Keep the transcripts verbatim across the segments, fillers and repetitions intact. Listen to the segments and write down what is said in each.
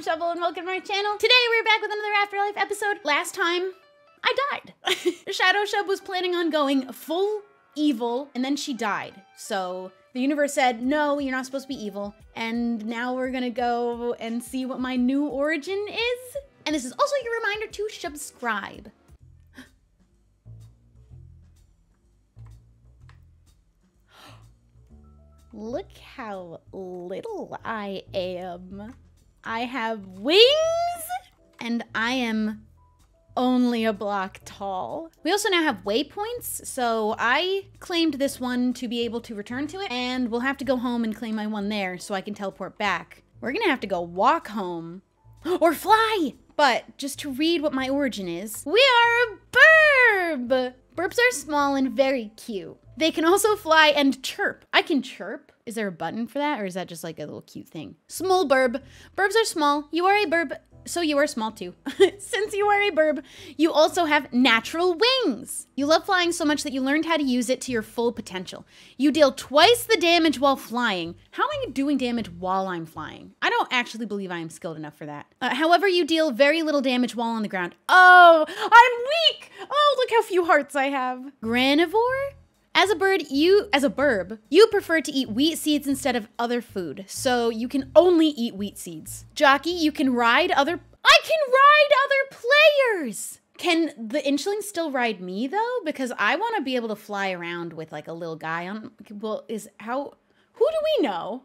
I'm Shovel and welcome to my channel. Today we're back with another Afterlife episode. Last time, I died. Shadow Shub was planning on going full evil and then she died. So the universe said, no, you're not supposed to be evil. And now we're gonna go and see what my new origin is. And this is also your reminder to subscribe. Look how little I am. I have wings and I am only a block tall. We also now have waypoints, so I claimed this one to be able to return to it, and we'll have to go home and claim my one there so I can teleport back. We're gonna have to go walk home or fly. But just to read what my origin is, we are a burb. Burbs are small and very cute. They can also fly and chirp. I can chirp. Is there a button for that? Or is that just like a little cute thing? Small burb. Burbs are small. You are a burb, so you are small too. Since you are a burb, you also have natural wings. You love flying so much that you learned how to use it to your full potential. You deal twice the damage while flying. How am I doing damage while I'm flying? I don't actually believe I am skilled enough for that. Uh, however, you deal very little damage while on the ground. Oh, I'm weak. Oh, look how few hearts I have. Granivore? As a bird, you, as a burb, you prefer to eat wheat seeds instead of other food, so you can only eat wheat seeds. Jockey, you can ride other, I can ride other players! Can the inchling still ride me though? Because I want to be able to fly around with like a little guy on, well, is how, who do we know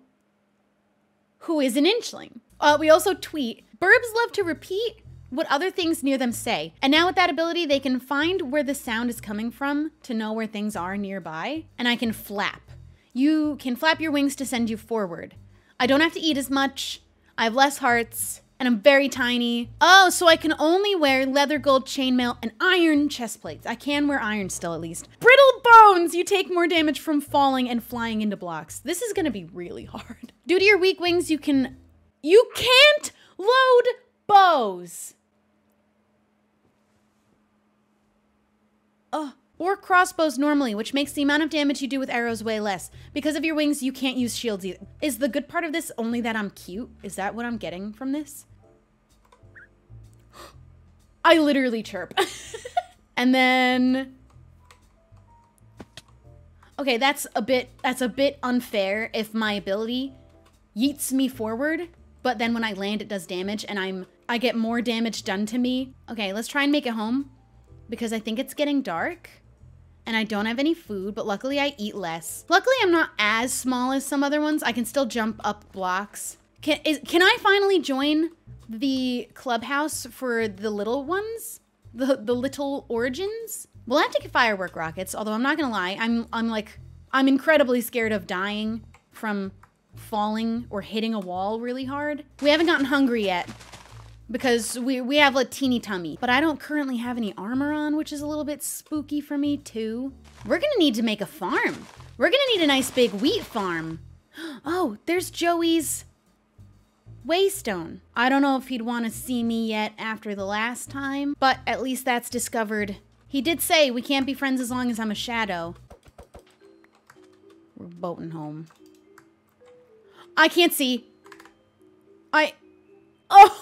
who is an inchling? Uh, we also tweet, burbs love to repeat what other things near them say. And now with that ability, they can find where the sound is coming from to know where things are nearby. And I can flap. You can flap your wings to send you forward. I don't have to eat as much. I have less hearts and I'm very tiny. Oh, so I can only wear leather, gold, chainmail, and iron chest plates. I can wear iron still at least. Brittle bones, you take more damage from falling and flying into blocks. This is gonna be really hard. Due to your weak wings, you can, you can't load bows. Oh, or crossbows normally, which makes the amount of damage you do with arrows way less. Because of your wings, you can't use shields either. Is the good part of this only that I'm cute? Is that what I'm getting from this? I literally chirp. And then, okay, that's a bit, that's a bit unfair if my ability yeets me forward, but then when I land, it does damage and I'm, I get more damage done to me. Okay, let's try and make it home, because I think it's getting dark and I don't have any food, but luckily I eat less. Luckily I'm not as small as some other ones. I can still jump up blocks. Can, is, can I finally join the clubhouse for the little ones? The, the little origins? We'll have to get firework rockets, although I'm not gonna lie, I'm, I'm like, I'm incredibly scared of dying from falling or hitting a wall really hard. We haven't gotten hungry yet, because we, we have a teeny tummy, but I don't currently have any armor on, which is a little bit spooky for me too. We're gonna need to make a farm. We're gonna need a nice big wheat farm. Oh, there's Joey's waystone. I don't know if he'd wanna see me yet after the last time, but at least that's discovered. He did say we can't be friends as long as I'm a shadow. We're boating home. I can't see. I, oh.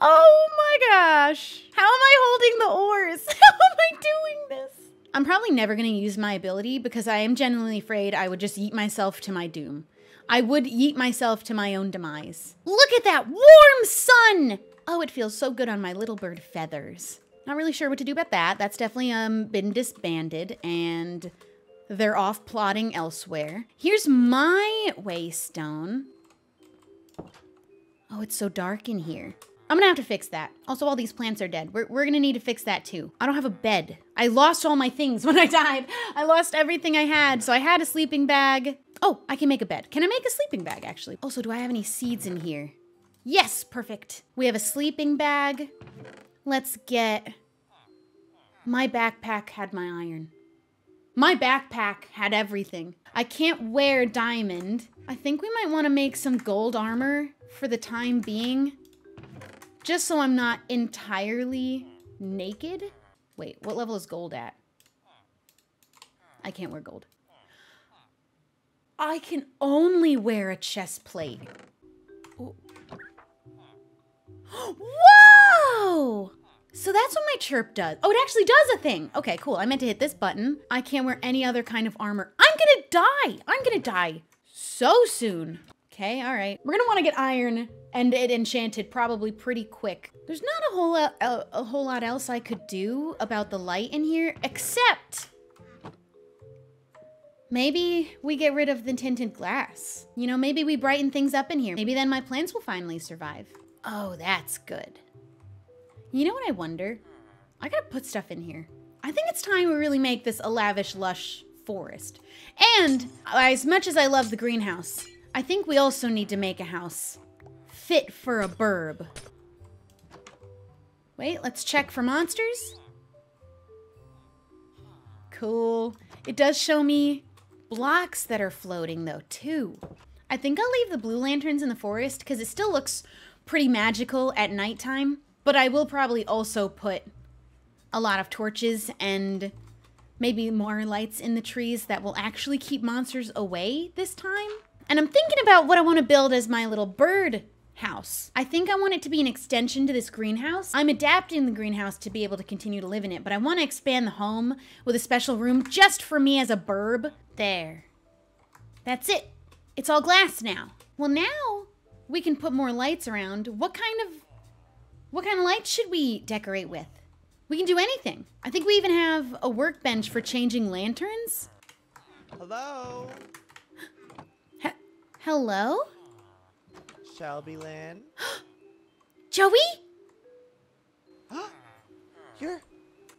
Oh my gosh. How am I holding the oars? How am I doing this? I'm probably never gonna use my ability because I am genuinely afraid I would just yeet myself to my doom. I would yeet myself to my own demise. Look at that warm sun! Oh, it feels so good on my little bird feathers. Not really sure what to do about that. That's definitely um been disbanded and they're off plotting elsewhere. Here's my waystone. Oh, it's so dark in here. I'm gonna have to fix that. Also, all these plants are dead. We're, we're gonna need to fix that too. I don't have a bed. I lost all my things when I died. I lost everything I had, so I had a sleeping bag. Oh, I can make a bed. Can I make a sleeping bag, actually? Also, do I have any seeds in here? Yes, perfect. We have a sleeping bag. Let's get, my backpack had my iron. My backpack had everything. I can't wear diamond. I think we might wanna make some gold armor for the time being. Just so I'm not entirely naked. Wait, what level is gold at? I can't wear gold. I can only wear a chest plate. Ooh. Whoa! So that's what my chirp does. Oh, it actually does a thing. Okay, cool. I meant to hit this button. I can't wear any other kind of armor. I'm gonna die. I'm gonna die so soon. Okay, all right. We're gonna wanna get iron and it enchanted probably pretty quick. There's not a whole, lot, a, a whole lot else I could do about the light in here, except maybe we get rid of the tinted glass. You know, maybe we brighten things up in here. Maybe then my plants will finally survive. Oh, that's good. You know what I wonder? I gotta put stuff in here. I think it's time we really make this a lavish, lush forest. And as much as I love the greenhouse, I think we also need to make a house fit for a burb. Wait, let's check for monsters. Cool. It does show me blocks that are floating though, too. I think I'll leave the blue lanterns in the forest because it still looks pretty magical at nighttime. But I will probably also put a lot of torches and maybe more lights in the trees that will actually keep monsters away this time. And I'm thinking about what I want to build as my little bird house. I think I want it to be an extension to this greenhouse. I'm adapting the greenhouse to be able to continue to live in it, but I want to expand the home with a special room just for me as a burb. There. That's it. It's all glass now. Well, now we can put more lights around. What kind of... What kind of lights should we decorate with? We can do anything. I think we even have a workbench for changing lanterns. Hello? He Hello? Shelby Lynn? Joey? You're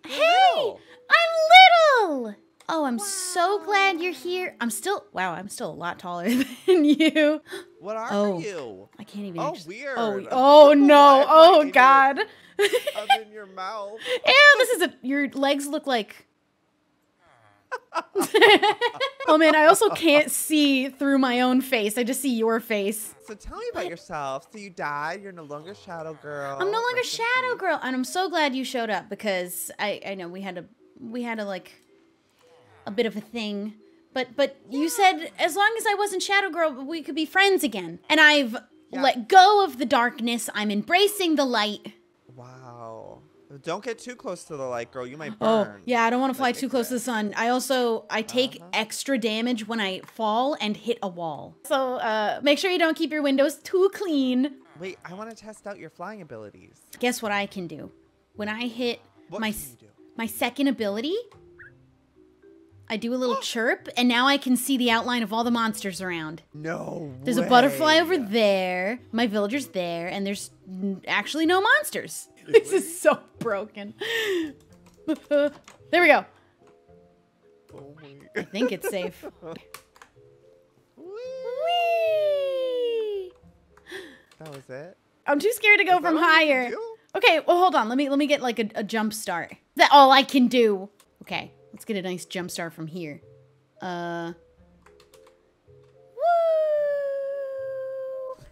Hey! Little. I'm little! Oh, I'm wow. so glad you're here. I'm still, wow, I'm still a lot taller than you. What are oh, you? I can't even. Oh, actually, weird. Oh, oh no. Oh, God. I'm in your mouth. Ew, this is a, your legs look like. Oh, man, I also can't see through my own face. I just see your face. So tell me about yourself. So you died. You're no longer Shadow Girl. I'm no longer Shadow Girl. And I'm so glad you showed up because I, I know we had to, we had to like. A bit of a thing, but but yeah. You said as long as I wasn't Shadow Girl, we could be friends again. And I've yeah. let go of the darkness. I'm embracing the light. Wow! Don't get too close to the light, girl. You might burn. Oh yeah, I don't want to fly like, too close to the sun. I also I take uh-huh. extra damage when I fall and hit a wall. So uh, make sure you don't keep your windows too clean. Wait, I want to test out your flying abilities. Guess what I can do? When I hit what my can you do? my second ability. I do a little chirp, and now I can see the outline of all the monsters around. No way. There's a butterfly over there, my villager's there, and there's actually no monsters. This is so broken. There we go. Oh my. I think it's safe. Whee! That was it? I'm too scared to go from higher. Okay, well, hold on. Let me, let me get, like, a, a jump start. That's all I can do. Okay. Let's get a nice jump start from here. Uh.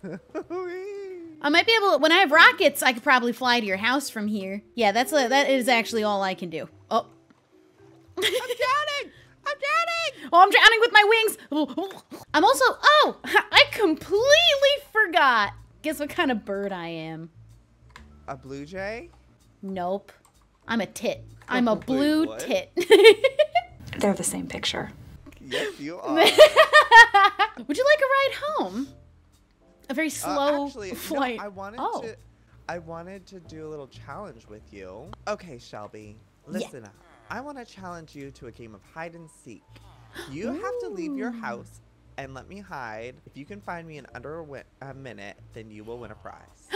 Woo! I might be able to, when I have rockets, I could probably fly to your house from here. Yeah, that's a, that is actually all I can do. Oh. I'm drowning! I'm drowning! Oh, I'm drowning with my wings! I'm also, oh! I completely forgot. Guess what kind of bird I am? A blue jay? Nope. I'm a tit. I'm a blue what? tit. They're the same picture. Yes, you are. Would you like a ride home? A very slow uh, actually, flight. No, I wanted oh. to. I wanted to do a little challenge with you. Okay, Shelby, listen yeah. up. I want to challenge you to a game of hide and seek. You Ooh. have to leave your house and let me hide. If you can find me in under a, a minute, then you will win a prize.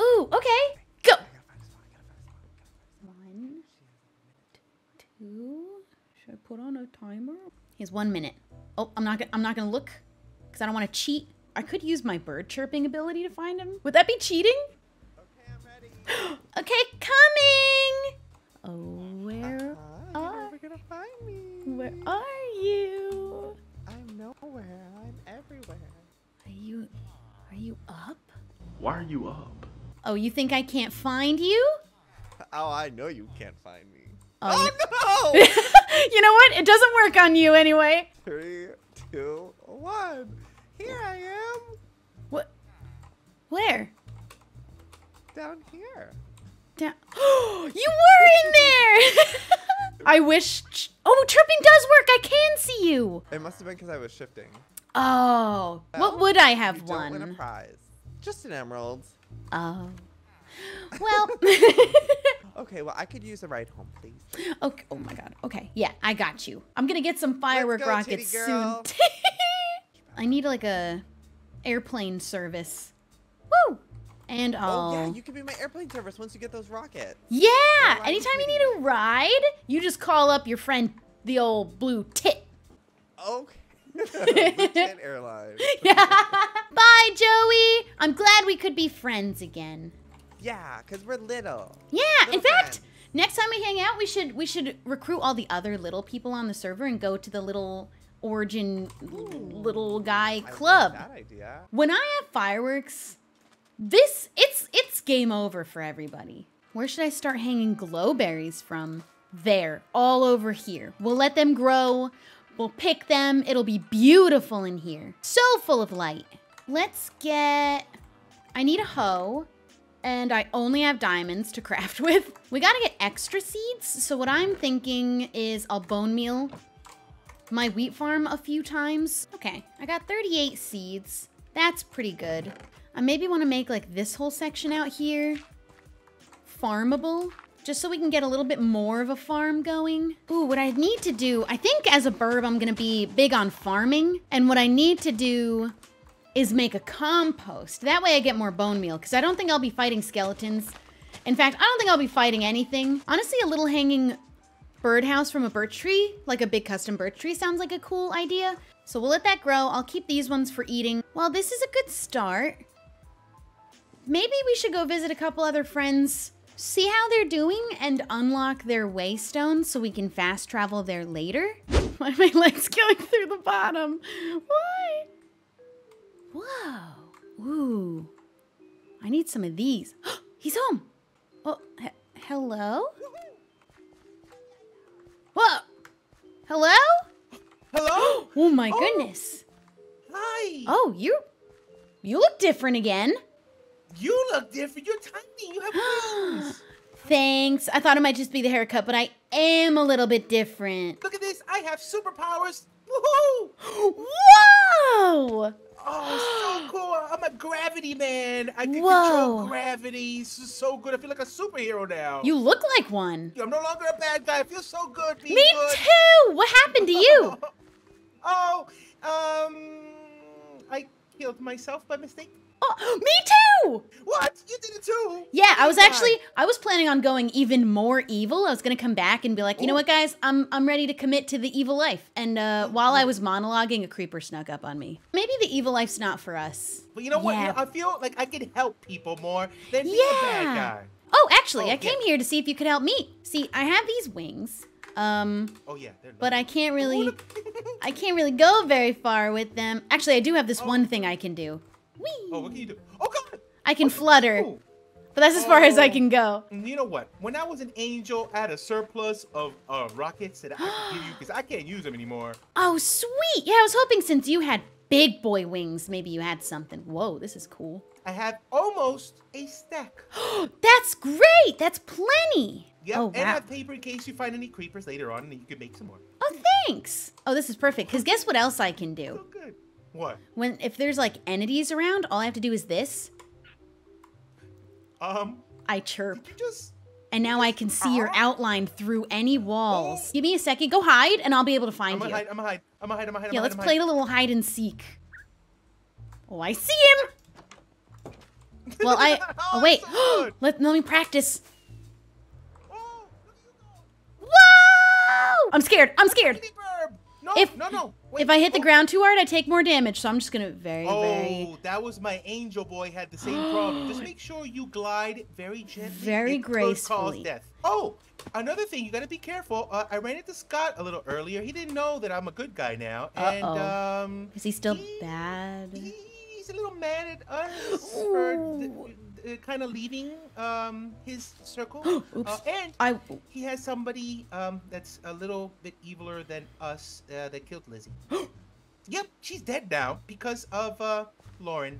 Ooh, okay. Should I put on a timer? He has one minute. Oh, I'm not gonna I'm not gonna look because I don't want to cheat. I could use my bird chirping ability to find him. Would that be cheating? Okay, I'm ready. Okay, coming! Oh, where uh-huh. are you gonna find me? Where are you? I'm nowhere. I'm everywhere. Are you are you up? Why are you up? Oh, you think I can't find you? Oh, I know you can't find me. Um, oh, no! You know what? It doesn't work on you anyway. Three, two, one. Here I am. What? Where? down here. Down. You were in there! I wish. Oh, chirping does work. I can see you. It must have been because I was shifting. Oh. Well, what would I have you won? Don't win a prize. Just an emerald. Oh. Well. Okay, well, I could use a ride home, please. Okay. Oh, my God. Okay. Yeah, I got you. I'm going to get some firework go, rockets soon. I need, like, a airplane service. Woo! And all. Oh, yeah, you can be my airplane service once you get those rockets. Yeah! Anytime you need a ride, you just call up your friend, the old Blue Tit. Okay. Blue Tit Airline. Yeah. Bye, Joey. I'm glad we could be friends again. Yeah, because we're little. Yeah, little in fact, friends. Next time we hang out, we should we should recruit all the other little people on the server and go to the little origin Ooh, little guy club. I like that idea. When I have fireworks, this it's it's game over for everybody. Where should I start hanging glowberries from? There, all over here. We'll let them grow. We'll pick them. It'll be beautiful in here. So full of light. Let's get, I need a hoe. And I only have diamonds to craft with. We gotta get extra seeds. So what I'm thinking is I'll bone meal my wheat farm a few times. Okay, I got thirty-eight seeds. That's pretty good. I maybe wanna make like this whole section out here farmable, just so we can get a little bit more of a farm going. Ooh, what I need to do, I think as a burb, I'm gonna be big on farming. And what I need to do is make a compost. That way I get more bone meal, because I don't think I'll be fighting skeletons. In fact, I don't think I'll be fighting anything. Honestly, a little hanging birdhouse from a birch tree, like a big custom birch tree, sounds like a cool idea. So we'll let that grow. I'll keep these ones for eating. Well, this is a good start. Maybe we should go visit a couple other friends, see how they're doing, and unlock their waystones so we can fast travel there later. Why are my legs going through the bottom? Why? Whoa, ooh, I need some of these. He's home. Oh, he hello? Whoa, hello? Hello? Oh my oh. goodness. Hi. Oh, you, you look different again. You look different, you're tiny, you have wings. Thanks, I thought it might just be the haircut, but I am a little bit different. Look at this, I have superpowers, woohoo! Whoa! Oh, so cool. I'm a gravity man. I can Whoa. control gravity. This is so good. I feel like a superhero now. You look like one. I'm no longer a bad guy. I feel so good. Being Me good. too. What happened to you? oh, um, I killed myself by mistake. Oh, me too. What? You did it too. Yeah, I was actually, I was planning on going even more evil. I was going to come back and be like, you Ooh. know what, guys? I'm I'm ready to commit to the evil life. And uh, while I was monologuing, a creeper snuck up on me. Maybe the evil life's not for us. But you know yeah. what? I feel like I could help people more than being yeah. a bad guy. Oh, actually, oh, I yeah. came here to see if you could help me. See, I have these wings. Um, oh yeah, but I can't really, I can't really go very far with them. Actually, I do have this oh. one thing I can do. Whee. Oh, what can you do? Oh, God! I can oh, flutter, oh. but that's as far oh. as I can go. You know what? When I was an angel, I had a surplus of uh, rockets that I could give you because I can't use them anymore. Oh, sweet! Yeah, I was hoping since you had big boy wings, maybe you had something. Whoa, this is cool. I have almost a stack. That's great! That's plenty! Yep, oh, wow. And I have paper in case you find any creepers later on and you can make some more. Oh, thanks! Oh, this is perfect because guess what else I can do? So good. What? When if there's like entities around, all I have to do is this. Um. I chirp. You just, and now just, I can see uh, your outline through any walls. Oh. Give me a second. Go hide, and I'll be able to find I'm you. Hide, I'm gonna hide. I'm gonna hide. I'm gonna hide. Yeah, I'm let's hide, play I'm a little hide and seek. Oh, I see him. Well, I. Oh wait. So let let me practice. Oh, whoa! I'm scared. I'm scared. No, if, no, no. Wait, if I hit oh. the ground too hard, I take more damage, so I'm just gonna very, oh, very... Oh, that was my angel boy had the same problem. Just make sure you glide very gently. Very gracefully. Death. Oh, another thing, you gotta be careful. Uh, I ran into Scott a little earlier. He didn't know that I'm a good guy now. And, uh-oh. um... Is he still he, bad? He, he's a little mad at us Ooh. for... Uh, kind of leaving um, his circle. Oops. Uh, and I... he has somebody um, that's a little bit eviler than us uh, that killed Lizzie. Yep, she's dead now because of uh, Lauren.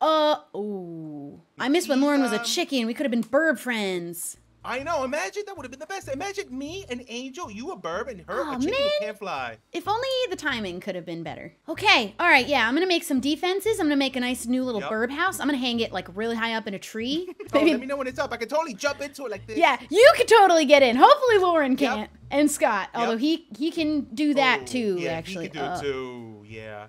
Uh, oh. I miss when Lauren was a chicken. We could have been burb friends. I know. Imagine that would have been the best. Imagine me, an angel, you a burb, and her oh, a chicken man. who can't fly. If only the timing could have been better. Okay. All right. Yeah. I'm going to make some defenses. I'm going to make a nice new little yep. burb house. I'm going to hang it like really high up in a tree. oh, Let me know when it's up. I can totally jump into it like this. Yeah. You could totally get in. Hopefully Lauren can't. Yep. And Scott. Yep. Although he, he can do that oh, too, yeah, actually. Yeah, he can do oh. it too. Yeah.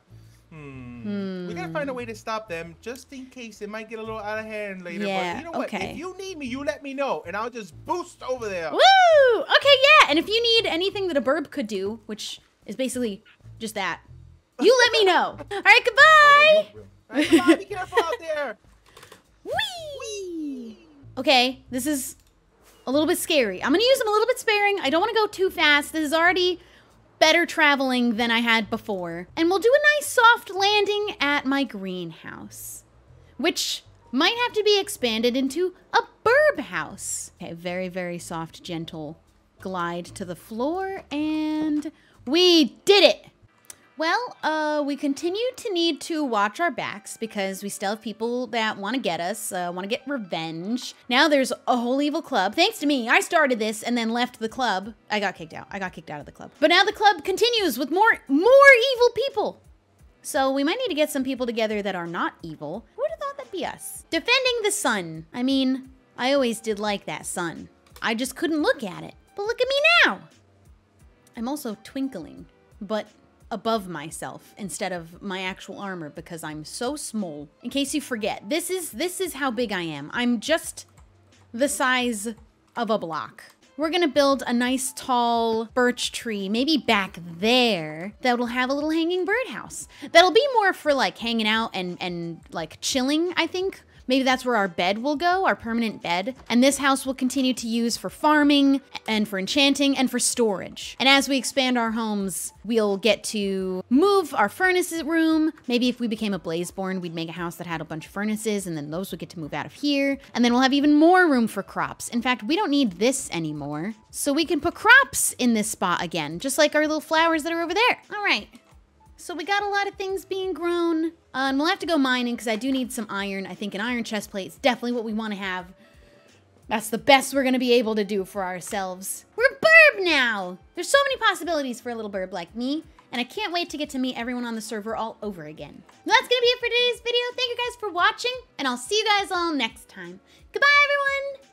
Hmm. Hmm. We gotta find a way to stop them, just in case it might get a little out of hand later. Yeah, but you know what? Okay. If you need me, you let me know, and I'll just boost over there. Woo! Okay, yeah. And if you need anything that a burb could do, which is basically just that, you let me know. All right, goodbye. All right, goodbye. Be careful out there. Whee! Whee! Okay, this is a little bit scary. I'm gonna use them a little bit sparing. I don't want to go too fast. This is already better traveling than I had before. And we'll do a nice soft landing at my greenhouse, which might have to be expanded into a burb house. Okay, very, very soft, gentle glide to the floor, and we did it. Well, uh, we continue to need to watch our backs because we still have people that want to get us, uh, want to get revenge. Now there's a whole evil club. Thanks to me, I started this and then left the club. I got kicked out. I got kicked out of the club. But now the club continues with more, more evil people. So we might need to get some people together that are not evil. Who would have thought that'd be us? Defending the sun. I mean, I always did like that sun. I just couldn't look at it. But look at me now. I'm also twinkling, but above myself instead of my actual armor because I'm so small. In case you forget, this is this is how big I am. I'm just the size of a block. We're gonna build a nice tall birch tree, maybe back there, that'll have a little hanging birdhouse. That'll be more for like hanging out and, and like chilling, I think. Maybe that's where our bed will go, our permanent bed. And this house will continue to use for farming and for enchanting and for storage. And as we expand our homes, we'll get to move our furnaces room. Maybe if we became a Blazeborn, we'd make a house that had a bunch of furnaces and then those would get to move out of here. And then we'll have even more room for crops. In fact, we don't need this anymore. So we can put crops in this spot again, just like our little flowers that are over there. All right. So we got a lot of things being grown. Uh, and we'll have to go mining because I do need some iron. I think an iron chest plate is definitely what we want to have. That's the best we're going to be able to do for ourselves. We're burb now. There's so many possibilities for a little burb like me. And I can't wait to get to meet everyone on the server all over again. Well, that's going to be it for today's video. Thank you guys for watching. And I'll see you guys all next time. Goodbye, everyone.